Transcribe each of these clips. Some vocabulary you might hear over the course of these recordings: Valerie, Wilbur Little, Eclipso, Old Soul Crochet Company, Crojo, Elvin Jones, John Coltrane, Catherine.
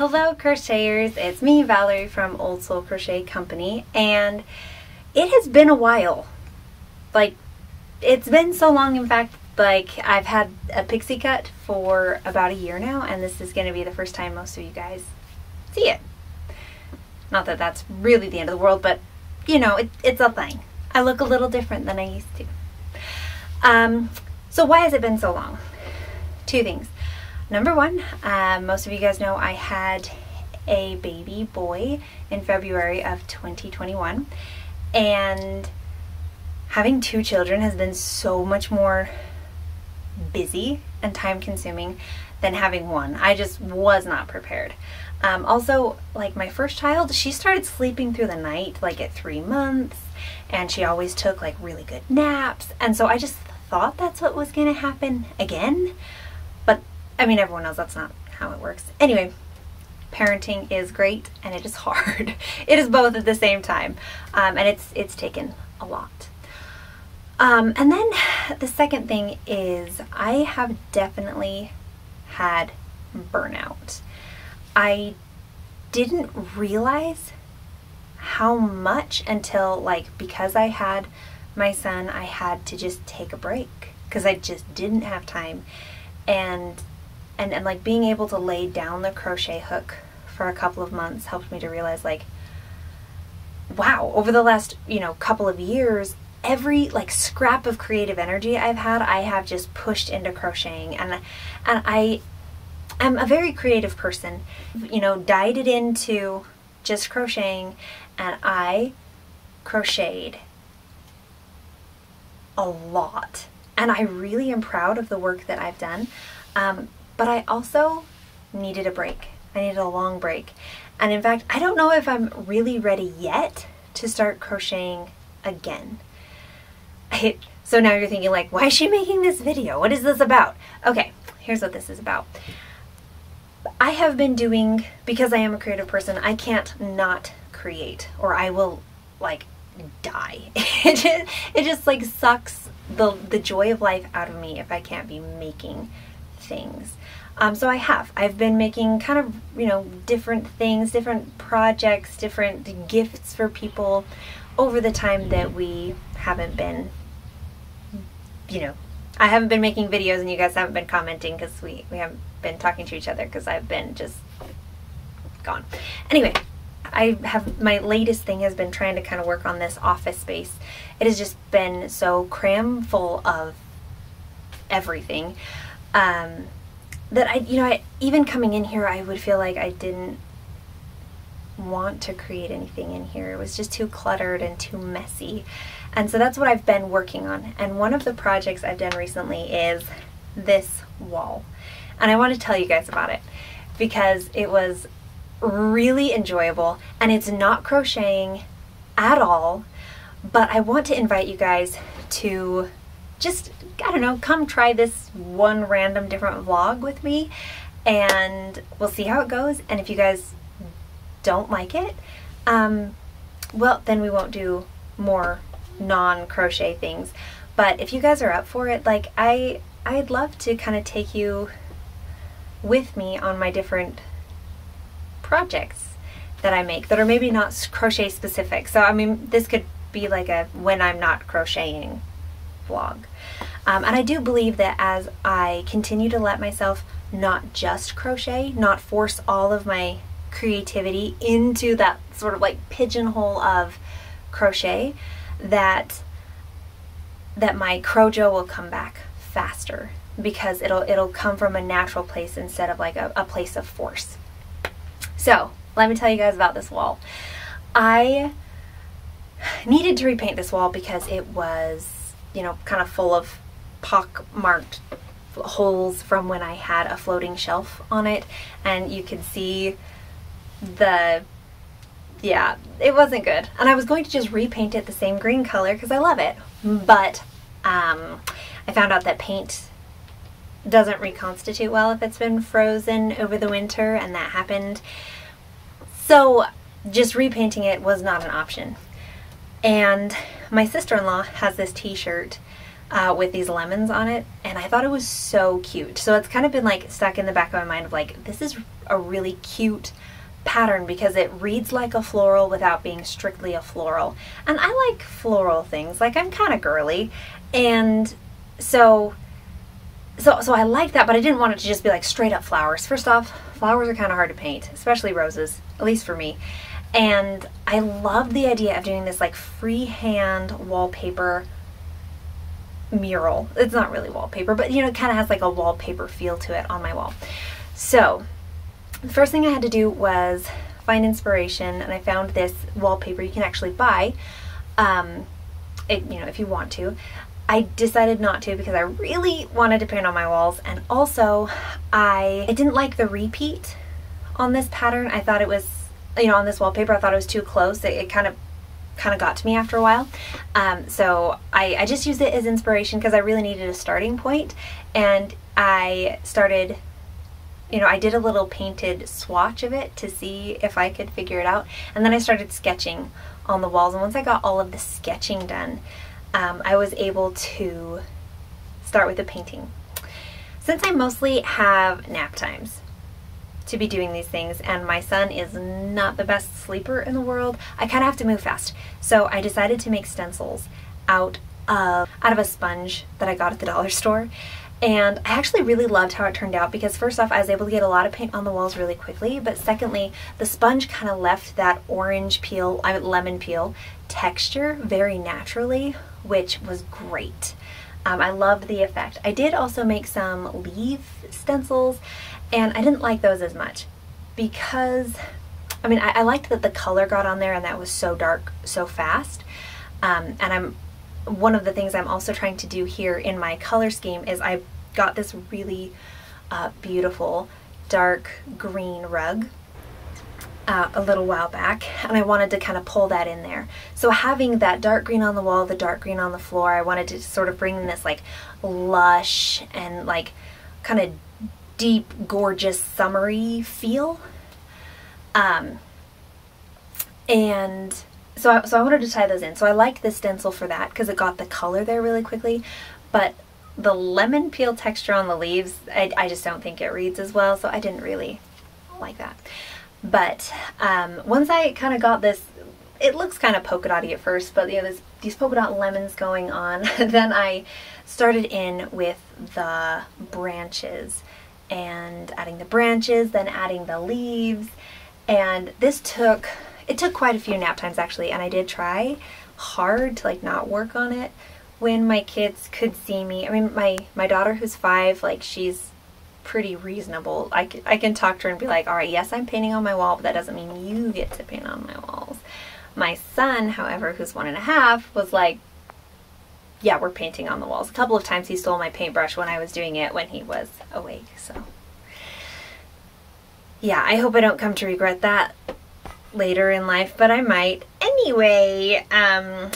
Hello crocheters, it's me Valerie from Old Soul Crochet Company, and it has been a while. Like, it's been so long, in fact, like I've had a pixie cut for about a year now, and this is going to be the first time most of you guys see it. Not that that's really the end of the world, but you know, it's a thing. I look a little different than I used to. So why has it been so long? Two things. Number one, most of you guys know I had a baby boy in February of 2021, and having two children has been so much more busy and time consuming than having one. I just was not prepared. Also, like my first child, she started sleeping through the night like at 3 months, and she always took like really good naps, and so I just thought that's what was gonna happen again. But I mean, everyone knows that's not how it works. Anyway, parenting is great and it is hard. It is both at the same time, and it's taken a lot. And then the second thing is I have definitely had burnout. I didn't realize how much until, like, because I had my son, I had to just take a break because I just didn't have time. And like being able to lay down the crochet hook for a couple of months helped me to realize, like, wow, over the last, you know, couple of years, every like scrap of creative energy I've had, I have just pushed into crocheting. And I'm a very creative person, you know, dyed it into just crocheting, and I crocheted a lot. And I really am proud of the work that I've done, but I also needed a break. I needed a long break. And in fact, I don't know if I'm really ready yet to start crocheting again. So now you're thinking, like, why is she making this video? What is this about? Okay, here's what this is about. I have been doing, because I am a creative person, I can't not create, or I will, like, die. It just like sucks the joy of life out of me if I can't be making things. So I've been making kind of, you know, different things, different projects, different gifts for people over the time that we haven't been, you know, I haven't been making videos and you guys haven't been commenting because we haven't been talking to each other because I've been just gone. Anyway, my latest thing has been trying to kind of work on this office space. It has just been so cram full of everything that I even coming in here, I would feel like I didn't want to create anything in here. It was just too cluttered and too messy. And so that's what I've been working on. And one of the projects I've done recently is this wall. And I want to tell you guys about it because it was really enjoyable, and it's not crocheting at all, but I want to invite you guys to just, I don't know, come try this one random different vlog with me, and we'll see how it goes. And if you guys don't like it, well, then we won't do more non-crochet things. But if you guys are up for it, like, I'd love to kind of take you with me on my different projects that I make that are maybe not crochet specific. So I mean, this could be like a when I'm not crocheting vlog. And I do believe that as I continue to let myself not just crochet, not force all of my creativity into that sort of like pigeonhole of crochet, that my crojo will come back faster because it'll come from a natural place instead of like a place of force. So let me tell you guys about this wall. I needed to repaint this wall because it was, you know, kind of full of pockmarked holes from when I had a floating shelf on it, and you could see yeah, it wasn't good. And I was going to just repaint it the same green color because I love it, but I found out that paint doesn't reconstitute well if it's been frozen over the winter, and that happened. So just repainting it was not an option. And my sister-in-law has this t-shirt with these lemons on it, and I thought it was so cute. So it's kind of been like stuck in the back of my mind of like, this is a really cute pattern because it reads like a floral without being strictly a floral. And I like floral things, like I'm kind of girly, and so I like that, but I didn't want it to just be like straight up flowers. First off, flowers are kind of hard to paint, especially roses, at least for me. And I love the idea of doing this like freehand wallpaper mural. It's not really wallpaper, but you know, it kind of has like a wallpaper feel to it on my wall. So the first thing I had to do was find inspiration, and I found this wallpaper you can actually buy, you know, if you want to. I decided not to because I really wanted to paint on my walls, and also I didn't like the repeat on this pattern. I thought it was, you know, on this wallpaper, I thought it was too close. It kind of got to me after a while. So I just used it as inspiration because I really needed a starting point, and I started, you know, I did a little painted swatch of it to see if I could figure it out, and then I started sketching on the walls, and once I got all of the sketching done, I was able to start with the painting. Since I mostly have nap times to be doing these things, and my son is not the best sleeper in the world, I kind of have to move fast. So I decided to make stencils out of a sponge that I got at the dollar store, and I actually really loved how it turned out because first off, I was able to get a lot of paint on the walls really quickly, but secondly, the sponge kind of left that orange peel, I mean lemon peel, texture very naturally, which was great. I loved the effect. I did also make some leaf stencils, and I didn't like those as much because, I mean, I liked that the color got on there and that was so dark so fast, and one of the things I'm also trying to do here in my color scheme is I got this really beautiful dark green rug a little while back, and I wanted to kind of pull that in there. So having that dark green on the wall, the dark green on the floor, I wanted to sort of bring this like lush and like kind of deep, gorgeous, summery feel. So I wanted to tie those in. So I liked this stencil for that because it got the color there really quickly, but the lemon peel texture on the leaves, I just don't think it reads as well, so I didn't really like that. But once I kind of got this, it looks kind of polka dotty at first, but you know, there's these polka dot lemons going on. Then I started in with the branches and adding the branches, then adding the leaves, and this took, it took quite a few nap times actually, and I did try hard to like not work on it when my kids could see me. I mean, my daughter who's 5, like she's pretty reasonable. I can talk to her and be like, all right, yes, I'm painting on my wall, but that doesn't mean you get to paint on my walls. My son, however, who's 1.5, was like, yeah, we're painting on the walls. A couple of times he stole my paintbrush when I was doing it when he was awake, so. Yeah, I hope I don't come to regret that later in life, but I might. Anyway, yeah.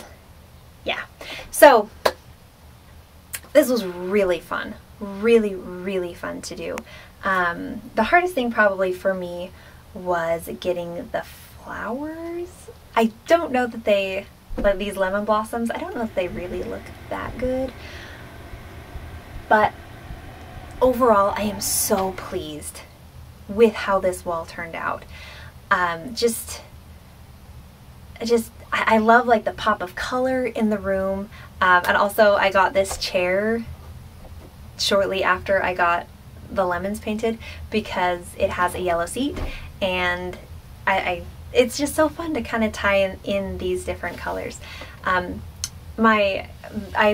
So this was really fun. Really, really fun to do. The hardest thing probably for me was getting the flowers. I don't know that they, like these lemon blossoms, I don't know if they really look that good, but overall I am so pleased with how this wall turned out. I love like the pop of color in the room, and also I got this chair shortly after I got the lemons painted because it has a yellow seat, and it's just so fun to kind of tie in these different colors. I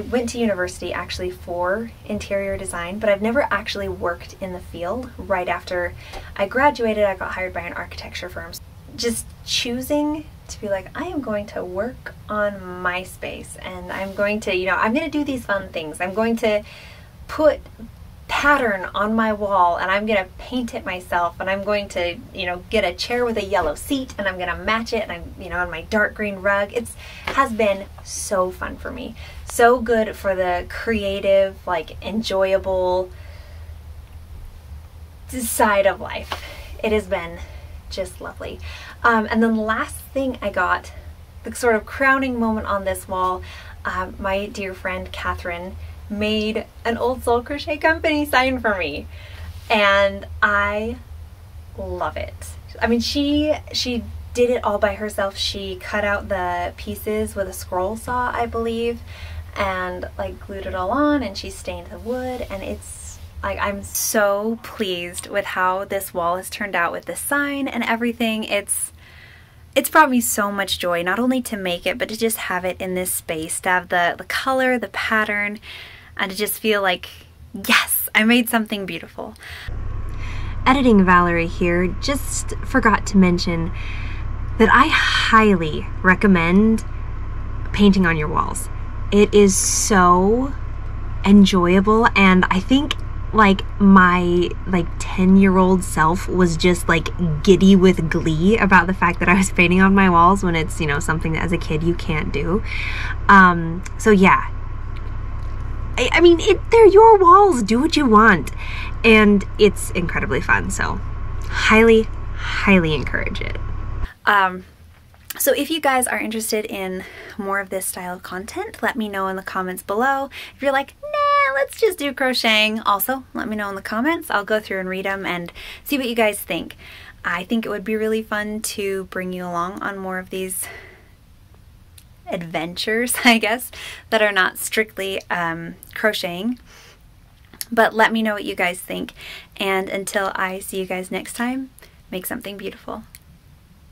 went to university actually for interior design, but I've never actually worked in the field. Right after I graduated, I got hired by an architecture firm. Just choosing to be like, I am going to work on my space, and I'm going to, you know, I'm going to do these fun things. I'm going to put pattern on my wall, and I'm gonna paint it myself, and I'm going to, you know, get a chair with a yellow seat, and I'm gonna match it, and I'm, you know, on my dark green rug. It has been so fun for me. So good for the creative, like enjoyable side of life. It has been just lovely. And then the last thing I got, the sort of crowning moment on this wall, my dear friend Catherine made an Old Soul Crochet Company sign for me, and I love it. I mean, she did it all by herself. She cut out the pieces with a scroll saw, I believe, and like glued it all on, and she stained the wood, and it's like, I'm so pleased with how this wall has turned out with the sign and everything. It's brought me so much joy, not only to make it, but to just have it in this space, to have the color, the pattern, and to just feel like, yes, I made something beautiful. Editing Valerie here, just forgot to mention that I highly recommend painting on your walls. It is so enjoyable, and I think like my 10-year-old self was just like giddy with glee about the fact that I was painting on my walls when it's, you know, something that as a kid you can't do. So yeah, I mean, they're your walls, do what you want, and it's incredibly fun, so highly encourage it. So if you guys are interested in more of this style of content, let me know in the comments below. If you're like, nah, let's just do crocheting, also let me know in the comments. I'll go through and read them and see what you guys think. I think it would be really fun to bring you along on more of these adventures, I guess, that are not strictly crocheting. But let me know what you guys think. And until I see you guys next time, make something beautiful.